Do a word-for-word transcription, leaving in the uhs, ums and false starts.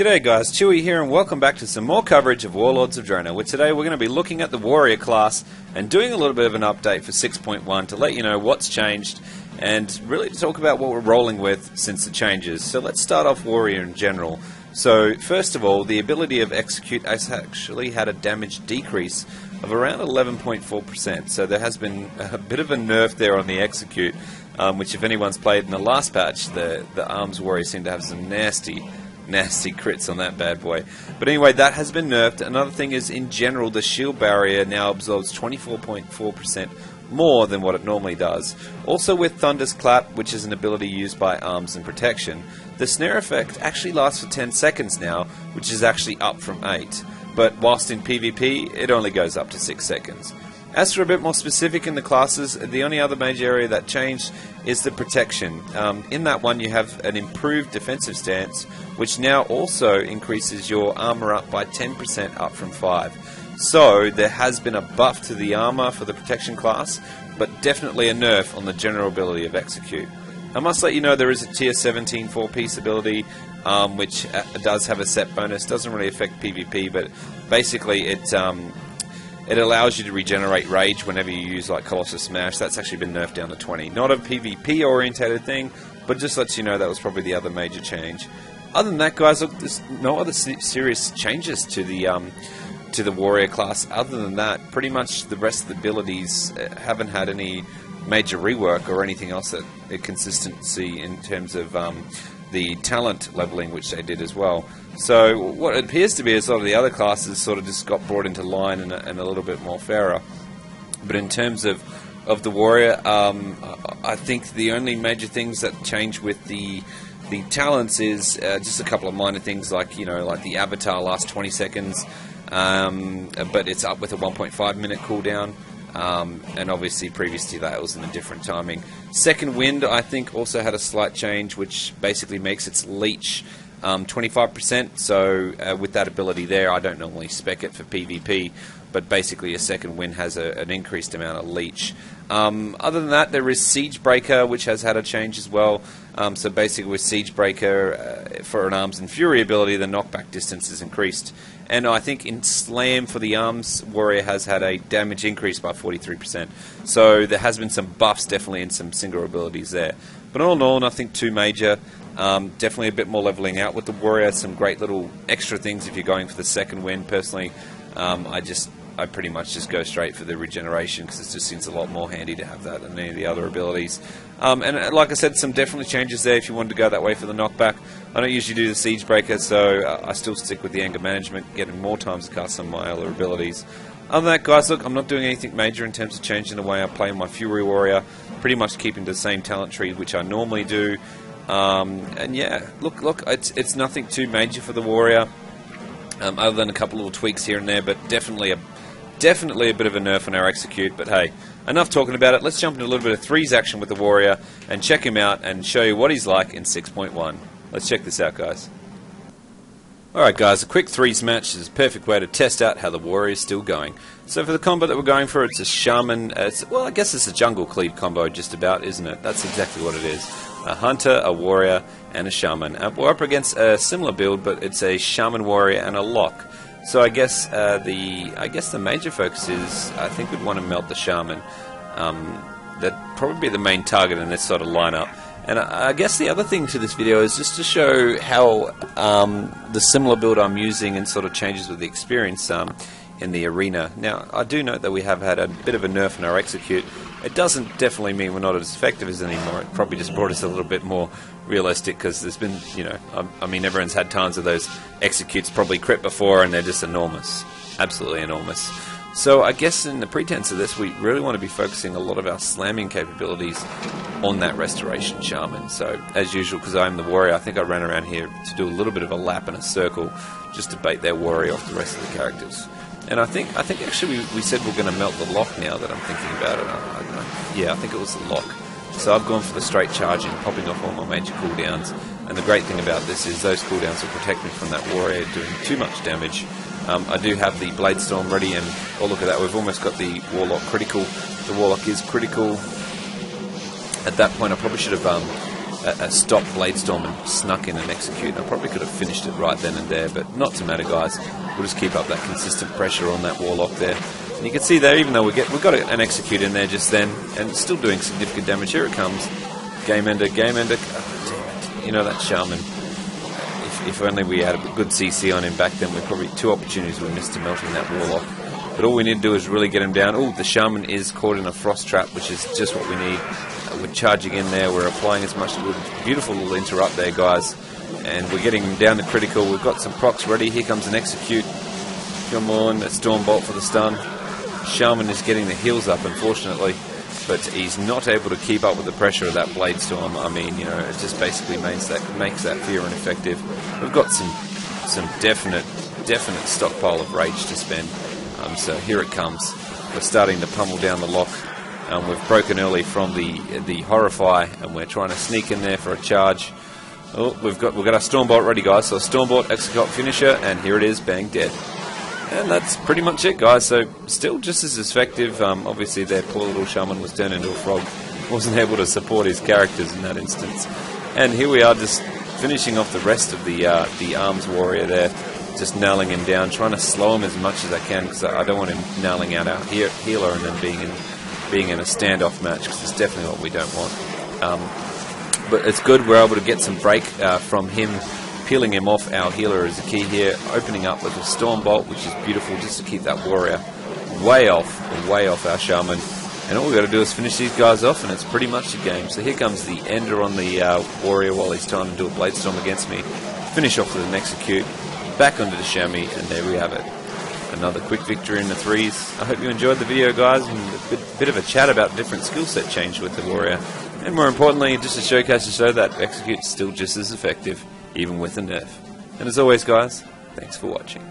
G'day guys, Chewy here and welcome back to some more coverage of Warlords of Draenor, where today we're going to be looking at the Warrior class and doing a little bit of an update for six point one to let you know what's changed and really to talk about what we're rolling with since the changes. So let's start off Warrior in general. So first of all, the ability of Execute has actually had a damage decrease of around eleven point four percent, so there has been a bit of a nerf there on the Execute, um, which if anyone's played in the last patch, the, the Arms Warrior seemed to have some nasty nasty crits on that bad boy. But anyway, that has been nerfed. Another thing is, in general, the shield barrier now absorbs twenty-four point four percent more than what it normally does. Also with Thunder's Clap, which is an ability used by Arms and Protection, the snare effect actually lasts for ten seconds now, which is actually up from eight. But whilst in PvP, it only goes up to six seconds. As for a bit more specific in the classes, the only other major area that changed is the Protection. Um, in that one you have an improved defensive stance, which now also increases your armor up by ten percent up from five. So there has been a buff to the armor for the Protection class, but definitely a nerf on the general ability of Execute. I must let you know there is a tier seventeen four piece ability, um, which does have a set bonus. Doesn't really affect PvP, but basically it... Um, It allows you to regenerate rage whenever you use like Colossus Smash. That's actually been nerfed down to twenty. Not a PvP orientated thing, but just lets you know that was probably the other major change. Other than that, guys, look, there's no other serious changes to the um, to the Warrior class. Other than that, pretty much the rest of the abilities haven't had any major rework or anything else that a consistency in terms of um, the talent leveling, which they did as well. So what it appears to be is a lot of the other classes sort of just got brought into line and a, and a little bit more fairer. But in terms of, of the Warrior, um, I think the only major things that change with the the talents is uh, just a couple of minor things, like, you know, like the Avatar lasts twenty seconds, um, but it's up with a one point five minute cooldown. Um, and obviously previously that was in a different timing. Second Wind, I think, also had a slight change, which basically makes its leech um, twenty-five percent, so uh, with that ability there, I don't normally spec it for PvP, but basically a Second Wind has a, an increased amount of leech. Um, other than that, there is Siegebreaker, which has had a change as well. Um, so basically with Siegebreaker, uh, for an Arms and Fury ability, the knockback distance is increased. And I think in Slam for the Arms, Warrior has had a damage increase by forty-three percent. So there has been some buffs definitely in some single abilities there. But all in all, nothing too major. Um, definitely a bit more leveling out with the Warrior. Some great little extra things if you're going for the Second Wind. Personally, um, I just... I pretty much just go straight for the Regeneration because it just seems a lot more handy to have that than any of the other abilities. Um, and like I said, some definitely changes there if you wanted to go that way for the knockback. I don't usually do the Siegebreaker, so uh, I still stick with the Anger Management, getting more times to cast some of my other abilities. Other than that, guys, look, I'm not doing anything major in terms of changing the way I play my Fury Warrior. Pretty much keeping the same talent tree which I normally do. Um, and yeah, look, look, it's, it's nothing too major for the Warrior, um, other than a couple little tweaks here and there, but definitely a Definitely a bit of a nerf on our Execute, but hey, enough talking about it. Let's jump into a little bit of threes action with the Warrior and check him out and show you what he's like in six point one. Let's check this out, guys. Alright guys, a quick threes match is a perfect way to test out how the Warrior is still going. So for the combo that we're going for, it's a Shaman, uh, it's, well I guess it's a jungle cleave combo just about, isn't it? That's exactly what it is. A Hunter, a Warrior, and a Shaman. Uh, we're up against a similar build, but it's a Shaman Warrior and a Lock. So I guess uh, the I guess the major focus is, I think we'd want to melt the Shaman. Um, that'd probably be the main target in this sort of lineup. And I, I guess the other thing to this video is just to show how um, the similar build I'm using and sort of changes with the experience um, in the arena. Now I do note that we have had a bit of a nerf in our Execute. It doesn't definitely mean we're not as effective as anymore. It probably just brought us a little bit more realistic because there's been, you know, I, I mean, everyone's had tons of those Executes probably crit before, and they're just enormous, absolutely enormous. So I guess in the pretense of this, we really want to be focusing a lot of our slamming capabilities on that Restoration Shaman. So as usual, because I'm the Warrior, I think I ran around here to do a little bit of a lap in a circle just to bait their Warrior off the rest of the characters. And I think I think actually we, we said we're going to melt the Lock now that I'm thinking about it. I, I, yeah, I think it was the Lock. So I've gone for the straight charging, popping off all my major cooldowns. And the great thing about this is those cooldowns will protect me from that Warrior doing too much damage. Um, I do have the Bladestorm ready, and oh look at that, we've almost got the Warlock critical. The Warlock is critical. At that point I probably should have um, a, a stop Bladestorm and snuck in an execute. I probably could have finished it right then and there, but not to matter, guys. We'll just keep up that consistent pressure on that Warlock there. And you can see there, even though we get, we got an execute in there just then, and still doing significant damage. Here it comes. Game ender, game ender. Oh, damn it. You know, that Shaman. If, if only we had a good C C on him back then, we'd probably two opportunities we missed to melting that Warlock. But all we need to do is really get him down. Oh, the Shaman is caught in a Frost Trap, which is just what we need. Uh, we're charging in there. We're applying as much as we can. Beautiful little interrupt there, guys. And we're getting him down to critical. We've got some procs ready. Here comes an execute. Come on, a Stormbolt for the stun. Shaman is getting the heals up, unfortunately. But he's not able to keep up with the pressure of that Bladestorm. I mean, you know, it just basically makes that, makes that fear ineffective. We've got some, some definite, definite stockpile of rage to spend. Um, so here it comes. We're starting to pummel down the lock. Um, we've broken early from the the horrify, and we're trying to sneak in there for a charge. Oh, we've got we've got our Stormbolt ready, guys. So Stormbolt, Execute, finisher, and here it is, bang, dead. And that's pretty much it, guys. So still just as effective. Um, obviously, their poor little Shaman was turned into a frog. Wasn't able to support his characters in that instance. And here we are, just finishing off the rest of the uh, the Arms Warrior there. Just nailing him down, trying to slow him as much as I can, because I don't want him nailing out our he healer and then being in being in a standoff match, because it's definitely what we don't want. Um, but it's good we're able to get some break uh, from him, peeling him off. Our healer is the key here, opening up with a Stormbolt, which is beautiful, just to keep that Warrior way off, way off our Shaman. And all we've got to do is finish these guys off, and it's pretty much the game. So here comes the ender on the uh, Warrior while he's trying to do a Bladestorm against me. Finish off with an execute. Back onto the chamois, and there we have it. Another quick victory in the threes. I hope you enjoyed the video, guys, and a bit, bit of a chat about different skill set change with the Warrior. And more importantly, just to showcase to show that Execute's still just as effective, even with a nerf. And as always, guys, thanks for watching.